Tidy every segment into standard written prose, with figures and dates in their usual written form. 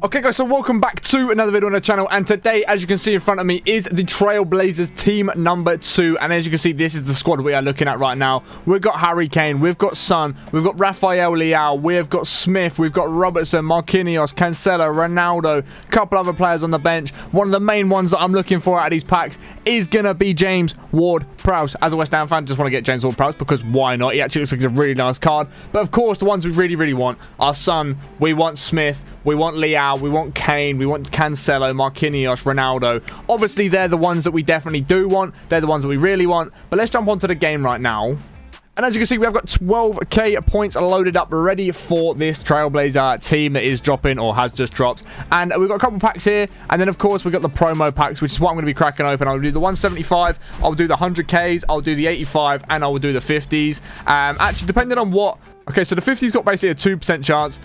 Okay guys, so welcome back to another video on the channel, and today as you can see in front of me is the Trailblazers team number 2, and as you can see this is the squad we are looking at right now. We've got Harry Kane, we've got Son, we've got Raphael Leao, we've got Smith, we've got Robertson, Marquinhos, Cancelo, Ronaldo, a couple other players on the bench. One of the main ones that I'm looking for out of these packs is going to be James Ward-Prowse. As a West Ham fan, just want to get James Ward-Prowse because why not? He actually looks like he's a really nice card, but of course the ones we really, really want are Son, we want Smith, we want Leao, we want Kane, we want Cancelo, Marquinhos, Ronaldo. Obviously, they're the ones that we definitely do want. They're the ones that we really want. But let's jump onto the game right now. And as you can see, we have got 12k points loaded up ready for this Trailblazer team that is dropping or has just dropped. And we've got a couple packs here. And then, of course, we've got the promo packs, which is what I'm going to be cracking open. I'll do the 175, I'll do the 100ks, I'll do the 85, and I'll do the 50s. Actually, depending on what... Okay, so the 50s got basically a 2% chance.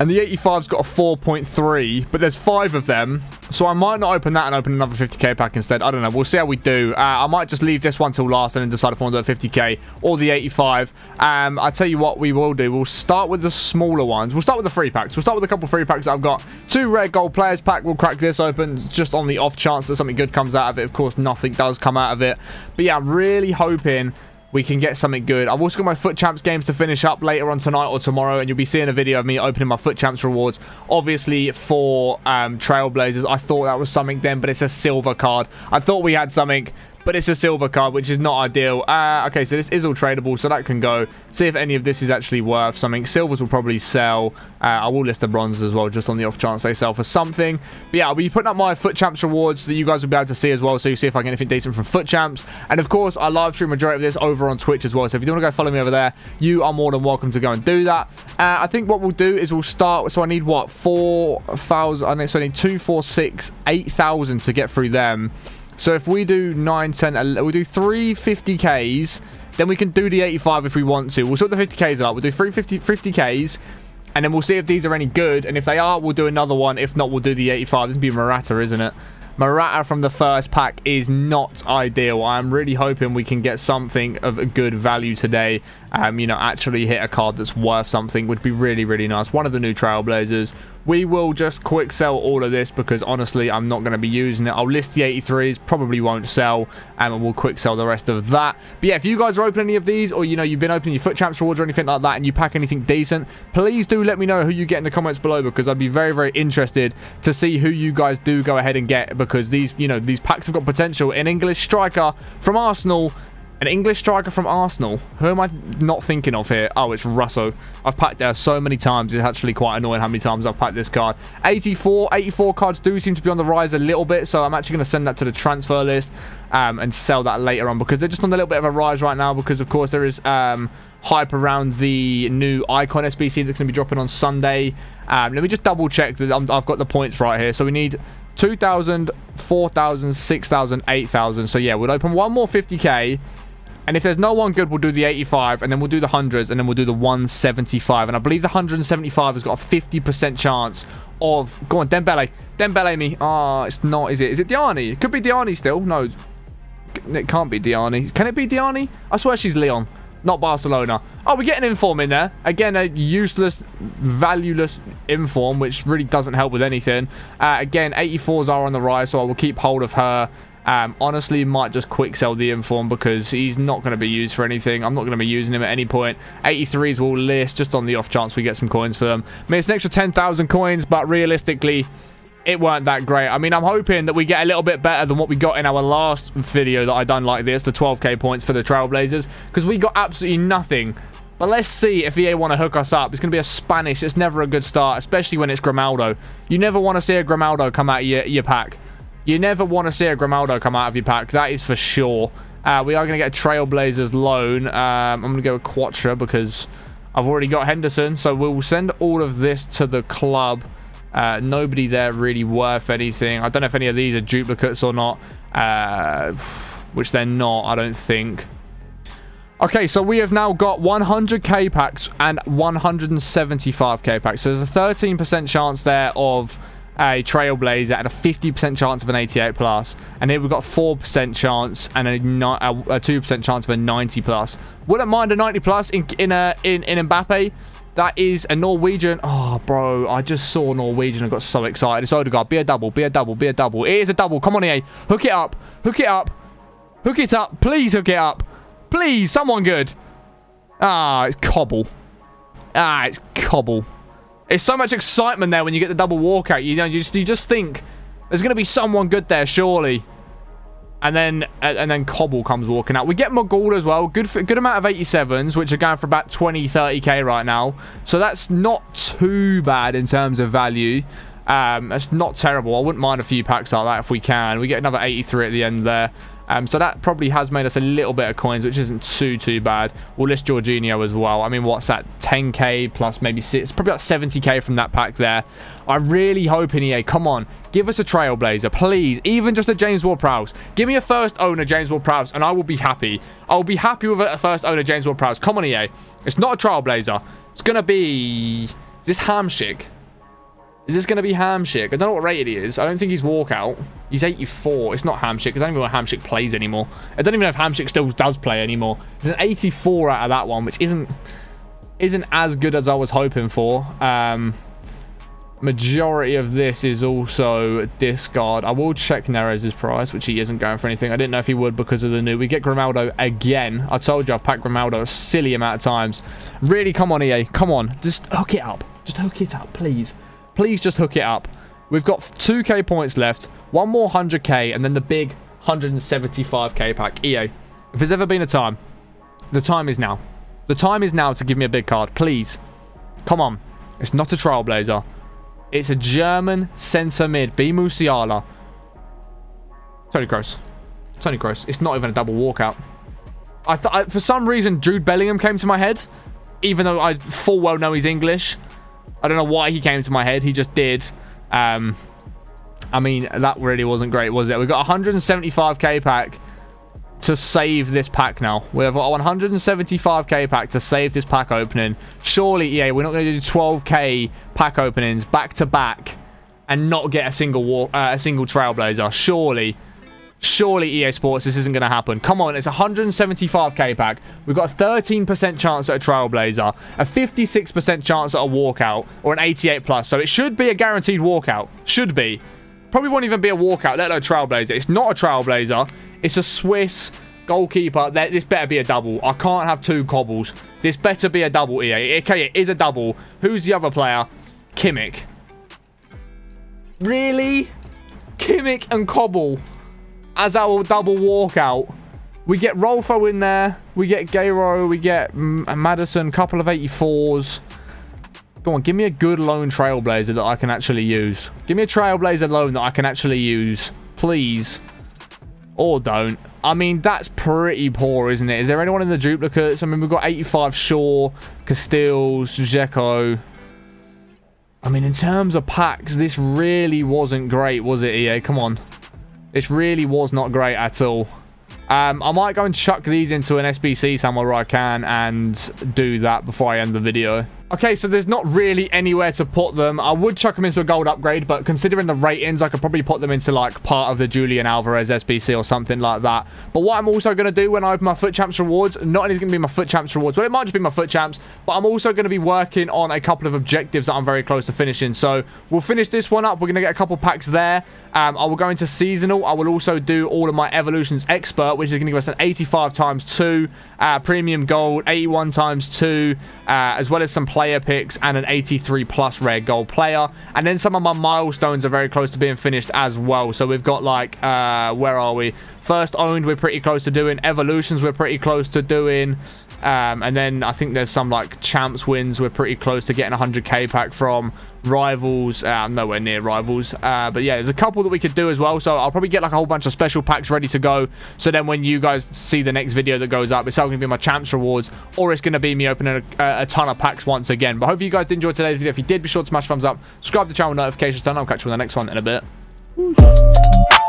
And the 85's got a 4.3, but there's 5 of them. So I might not open that and open another 50k pack instead. I don't know. We'll see how we do. I might just leave this one till last and then decide if I want to do a 50k or the 85. I tell you what we will do. We'll start with the smaller ones. We'll start with the free packs. We'll start with a couple free packs that I've got. 2 rare gold players pack. We'll crack this open just on the off chance that something good comes out of it. Of course, nothing does come out of it. But yeah, I'm really hoping we can get something good. I've also got my Foot Champs games to finish up later on tonight or tomorrow, and you'll be seeing a video of me opening my Foot Champs rewards, obviously for Trailblazers. I thought that was something then, but it's a silver card. I thought we had something, but it's a silver card, which is not ideal. Okay, so this is all tradable, so that can go. See if any of this is actually worth something. Silvers will probably sell. I will list the bronzes as well, just on the off chance they sell for something. But yeah, I'll be putting up my Foot Champs rewards that you guys will be able to see as well, so you see if I get anything decent from Foot Champs. And of course, I live stream majority of this over on Twitch as well, so if you want to go follow me over there, you are more than welcome to go and do that. I think what we'll do is we'll start, so I need what, 4,000, I need 2, 4, 6, 8,000 to get through them. So if we do 9, 10, 11, we'll do 3 50Ks, then we can do the 85 if we want to. We'll sort the 50Ks out. We'll do 3 50Ks, and then we'll see if these are any good. And if they are, we'll do another one. If not, we'll do the 85. This would be Morata, isn't it? Morata from the first pack is not ideal. I'm really hoping we can get something of a good value today. You know, actually hit a card that's worth something would be really, really nice. One of the new Trailblazers. We will just quick sell all of this because honestly, I'm not going to be using it. I'll list the 83s, probably won't sell, and we'll quick sell the rest of that. But yeah, if you guys are opening any of these, or you know, you've been opening your Foot Champs rewards or anything like that, and you pack anything decent, please do let me know who you get in the comments below, because I'd be very, very interested to see who you guys do go ahead and get, because these, you know, these packs have got potential. An English striker from Arsenal. An English striker from Arsenal. Who am I not thinking of here? Oh, it's Russo. I've packed there so many times. It's actually quite annoying how many times I've packed this card. 84 cards do seem to be on the rise a little bit, so I'm actually going to send that to the transfer list and sell that later on, because they're just on a little bit of a rise right now, because of course there is hype around the new Icon SBC that's going to be dropping on Sunday. Let me just double check that I've got the points right here. So we need 2,000, 4,000, 6,000, 8,000. So yeah, we'll open one more 50k. And if there's no one good, we'll do the 85, and then we'll do the 100s, and then we'll do the 175. And I believe the 175 has got a 50% chance of... Go on, Dembele. Dembele me. Ah, it's not, is it? Is it Diani? It could be Diani still. No, it can't be Diani. Can it be Diani? I swear she's Leon, not Barcelona. Oh, we're getting inform in there. Again, a useless, valueless inform, which really doesn't help with anything. Again, 84s are on the rise, so I will keep hold of her. Honestly, might just quick sell the inform because he's not going to be used for anything. I'm not going to be using him at any point. 83s will list just on the off chance we get some coins for them. I mean, it's an extra 10,000 coins, but realistically, it weren't that great. I mean, I'm hoping that we get a little bit better than what we got in our last video that I done like this, the 12k points for the Trailblazers, because we got absolutely nothing. But let's see if EA want to hook us up. It's going to be a Spanish. It's never a good start, especially when it's Grimaldo. You never want to see a Grimaldo come out of your pack. You never want to see a Grimaldo come out of your pack. That is for sure. We are going to get a Trailblazers loan. I'm going to go with Quatra because I've already got Henderson. So we'll send all of this to the club. Nobody there really worth anything. I don't know if any of these are duplicates or not. Which they're not, I don't think. Okay, so we have now got 100k packs and 175k packs. So there's a 13% chance there of... a Trailblazer and a 50% chance of an 88 plus, and here we've got 4% chance and a 2% chance of a 90 plus. Wouldn't mind a 90 plus in Mbappe, That is a Norwegian. Oh, bro, I just saw Norwegian and got so excited. It's Odegaard. Be a double, be a double, be a double. It is a double. Come on, EA. Hook it up. Hook it up. Hook it up. Please hook it up. Please, someone good. Ah, it's Cobble. Ah, it's Cobble. It's so much excitement there when you get the double walkout. You know, you just think there's going to be someone good there, surely. And then Cobble comes walking out. We get Magaul as well. Good amount of 87s, which are going for about 20, 30k right now. So that's not too bad in terms of value. That's not terrible. I wouldn't mind a few packs like that if we can. We get another 83 at the end there. So that probably has made us a little bit of coins, which isn't too bad. We'll list Jorginho as well. I mean, what's that? 10k plus maybe 6. Probably like 70k from that pack there. I really hope in EA, come on. Give us a Trailblazer, please. Even just a James Ward-Prowse. Give me a first owner James Ward-Prowse, and I will be happy. I'll be happy with a first owner James Ward-Prowse. Come on, EA. It's not a Trailblazer. It's going to be... Is this Hamshick? Is this going to be Hamshick? I don't know what rated he is. I don't think he's walkout. He's 84. It's not Hamshick. I don't even know if Hamshick plays anymore. I don't even know if Hamshick still does play anymore. There's an 84 out of that one, which isn't as good as I was hoping for. Majority of this is also discard. I will check Neres' price, which he isn't going for anything. I didn't know if he would because of the new. We get Grimaldo again. I told you I've packed Grimaldo a silly amount of times. Really, come on, EA. Come on. Just hook it up. Just hook it up, please. Please just hook it up. We've got 2k points left. One more 100k and then the big 175k pack. EA, if there's ever been a time, the time is now. The time is now to give me a big card, please. Come on. It's not a Trailblazer. It's a German centre mid. Be Musiala. Tony Kroos. Tony Kroos. It's not even a double walkout. I for some reason, Jude Bellingham came to my head. Even though I full well know he's English. I don't know why he came to my head. He just did. I mean, that really wasn't great, was it? We've got 175k pack to save this pack now. We have a 175k pack to save this pack opening. Surely, EA, we're not going to do 12k pack openings back to back and not get a single Trailblazer. Surely, EA Sports, this isn't going to happen. Come on, it's 175k pack. We've got a 13% chance at a Trailblazer, a 56% chance at a walkout, or an 88+. So it should be a guaranteed walkout. Should be. Probably won't even be a walkout, let alone Trailblazer. It's not a Trailblazer. It's a Swiss goalkeeper. This better be a double. I can't have two Cobbles. This better be a double, EA. Okay, it is a double. Who's the other player? Kimmick. Really? Kimmick and Cobble as our double walkout. We get Rolfo in there. We get Gero. We get Madison. Couple of 84s. Go on, give me a good lone Trailblazer that I can actually use. Give me a Trailblazer lone that I can actually use, please. Or don't. I mean, that's pretty poor, isn't it? Is there anyone in the duplicates? I mean, we've got 85 Shaw, Castiles, Dzeko. I mean, in terms of packs, this really wasn't great, was it, EA? Come on. This really was not great at all. I might go and chuck these into an SBC somewhere where I can and do that before I end the video. Okay, so there's not really anywhere to put them. I would chuck them into a gold upgrade, but considering the ratings, I could probably put them into like part of the Julian Alvarez SBC or something like that. But what I'm also going to do when I open my Foot Champs rewards, not only is it going to be my Foot Champs rewards, well, it might just be my Foot Champs, but I'm also going to be working on a couple of objectives that I'm very close to finishing. So we'll finish this one up. We're going to get a couple packs there. I will go into seasonal. I will also do all of my evolutions expert, which is going to give us an 85x2, premium gold, 81x2, as well as some player picks and an 83+ rare gold player. And then some of my milestones are very close to being finished as well. So we've got like, where are we? First owned, we're pretty close to doing. Evolutions, we're pretty close to doing. And then I think there's some like champs wins we're pretty close to getting 100k pack from. Rivals, nowhere near rivals, but yeah, there's a couple that we could do as well. So I'll probably get like a whole bunch of special packs ready to go, so then when you guys see the next video that goes up, it's either gonna be my champs rewards or it's gonna be me opening a ton of packs once again. But hopefully you guys did enjoy today's video. If you did, be sure to smash thumbs up, subscribe to the channel, notifications turn on. I'll catch you on the next one in a bit.